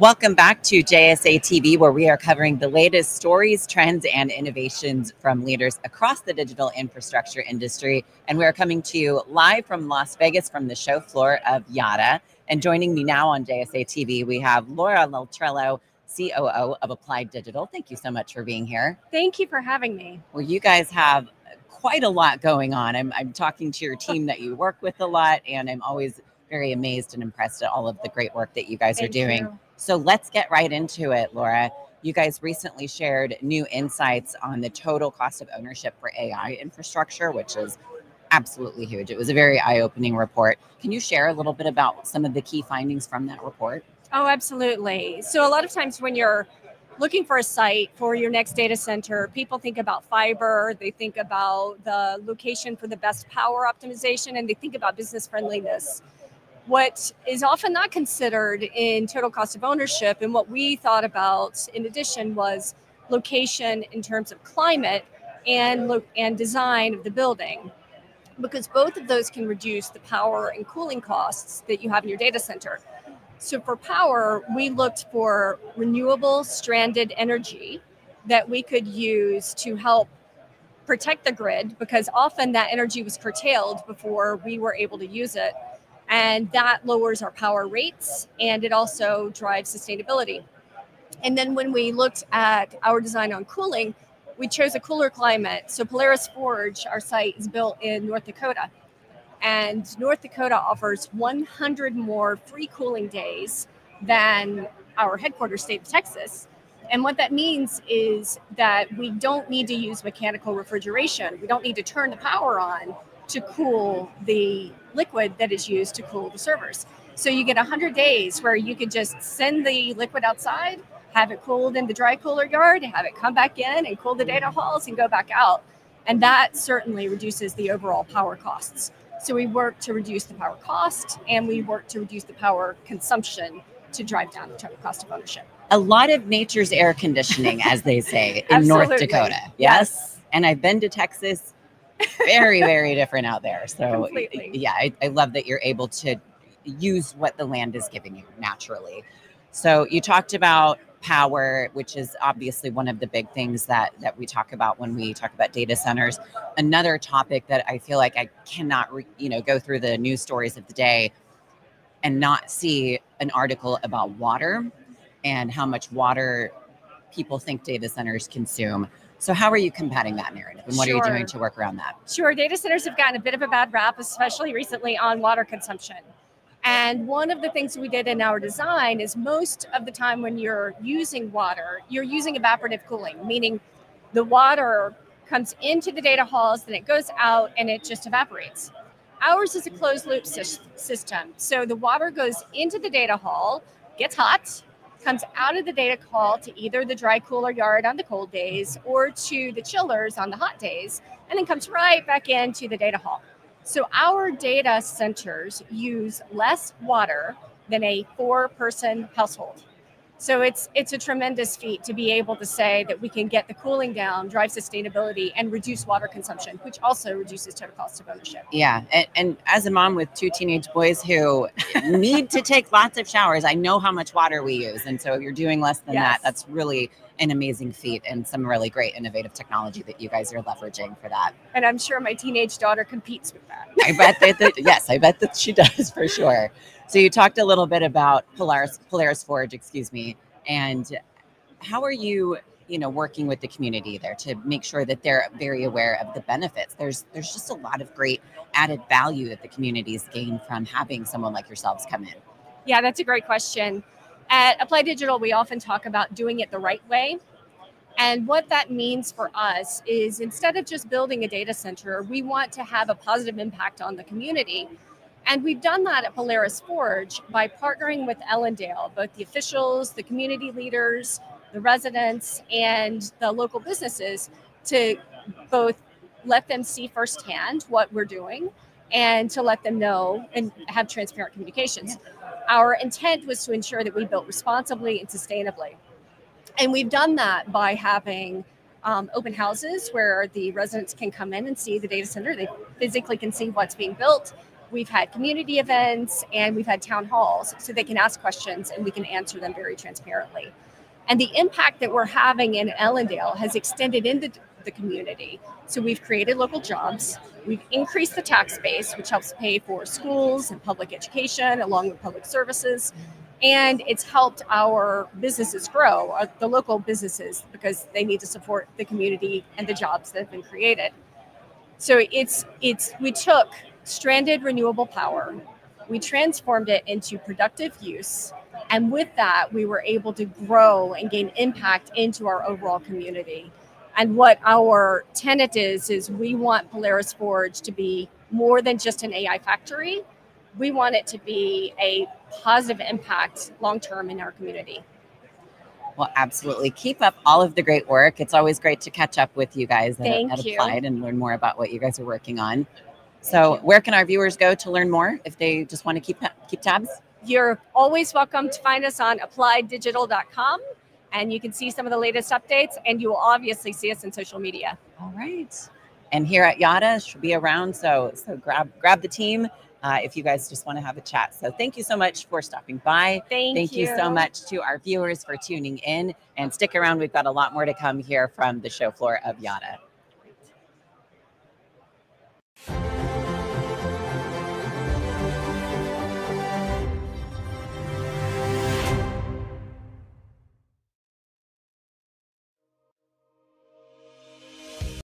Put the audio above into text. Welcome back to JSA TV, where we are covering the latest stories, trends, and innovations from leaders across the digital infrastructure industry. And we are coming to you live from Las Vegas from the show floor of YADA. And joining me now on JSA TV, we have Laura Laltrello, COO of Applied Digital. Thank you so much for being here. Thank you for having me. Well, you guys have quite a lot going on. I'm talking to your team that you work with a lot, and I'm always very amazed and impressed at all of the great work that you guys are doing. Thank you. So let's get right into it, Laura. You guys recently shared new insights on the total cost of ownership for AI infrastructure, which is absolutely huge. It was a very eye-opening report. Can you share a little bit about some of the key findings from that report? Oh, absolutely. So a lot of times when you're looking for a site for your next data center, people think about fiber, they think about the location for the best power optimization, and they think about business friendliness. What is often not considered in total cost of ownership, and what we thought about in addition, was location in terms of climate and design of the building, because both of those can reduce the power and cooling costs that you have in your data center. So for power, we looked for renewable stranded energy that we could use to help protect the grid, because often that energy was curtailed before we were able to use it. And that lowers our power rates, and it also drives sustainability. And then when we looked at our design on cooling, we chose a cooler climate. So Polaris Forge, our site, is built in North Dakota. And North Dakota offers 100 more free cooling days than our headquarters state of Texas. And what that means is that we don't need to use mechanical refrigeration. We don't need to turn the power on to cool the liquid that is used to cool the servers. So you get 100 days where you could just send the liquid outside, have it cooled in the dry cooler yard, have it come back in and cool the data halls and go back out. And that certainly reduces the overall power costs. So we work to reduce the power cost, and we work to reduce the power consumption to drive down the total cost of ownership. A lot of nature's air conditioning, as they say, in North Dakota. Yes. And I've been to Texas. Very, very different out there. So completely. Yeah, I love that you're able to use what the land is giving you naturally. So you talked about power, which is obviously one of the big things that we talk about when we talk about data centers. Another topic that I feel like I cannot, go through the news stories of the day and not see an article about water and how much water people think data centers consume. So how are you combating that narrative, and what are you doing to work around that? Sure, data centers have gotten a bit of a bad rap, especially recently, on water consumption. And one of the things we did in our design is, most of the time when you're using water, you're using evaporative cooling, meaning the water comes into the data halls, then it goes out and it just evaporates. Ours is a closed loop system. So the water goes into the data hall, gets hot, comes out of the data hall to either the dry cooler yard on the cold days or to the chillers on the hot days, and then comes right back into the data hall. So our data centers use less water than a four-person household. So it's a tremendous feat to be able to say that we can get the cooling down, drive sustainability, and reduce water consumption, which also reduces total cost of ownership. Yeah, and as a mom with two teenage boys who need to take lots of showers, I know how much water we use. And so if you're doing less than that, that's really an amazing feat, and some really great innovative technology that you guys are leveraging for that. And I'm sure my teenage daughter competes with that. I bet that she does, for sure. So you talked a little bit about Polaris Forge, excuse me, and how are you, working with the community there to make sure that they're very aware of the benefits? There's just a lot of great added value that the communities gain from having someone like yourselves come in. Yeah, that's a great question. At Applied Digital, we often talk about doing it the right way. And what that means for us is, instead of just building a data center, we want to have a positive impact on the community. And we've done that at Polaris Forge by partnering with Ellendale, both the officials, the community leaders, the residents, and the local businesses, to both let them see firsthand what we're doing and to let them know and have transparent communications. Our intent was to ensure that we built responsibly and sustainably. And we've done that by having open houses where the residents can come in and see the data center. They physically can see what's being built. We've had community events and we've had town halls, so they can ask questions and we can answer them very transparently. And the impact that we're having in Ellendale has extended into the community. So we've created local jobs, we've increased the tax base, which helps pay for schools and public education along with public services. And it's helped our businesses grow, the local businesses, because they need to support the community and the jobs that have been created. So we took stranded renewable power, we transformed it into productive use, and with that, we were able to grow and gain impact into our overall community. And what our tenet is we want Polaris Forge to be more than just an AI factory. We want it to be a positive impact long-term in our community. Well, absolutely. Keep up all of the great work. It's always great to catch up with you guys at Applied and learn more about what you guys are working on. So where can our viewers go to learn more if they just want to keep tabs? You're always welcome to find us on applieddigital.com, and you can see some of the latest updates, and you will obviously see us in social media. All right. And here at YADA should be around, so grab the team if you guys just want to have a chat. So thank you so much for stopping by. Thank you so much to our viewers for tuning in, and stick around. We've got a lot more to come here from the show floor of YADA.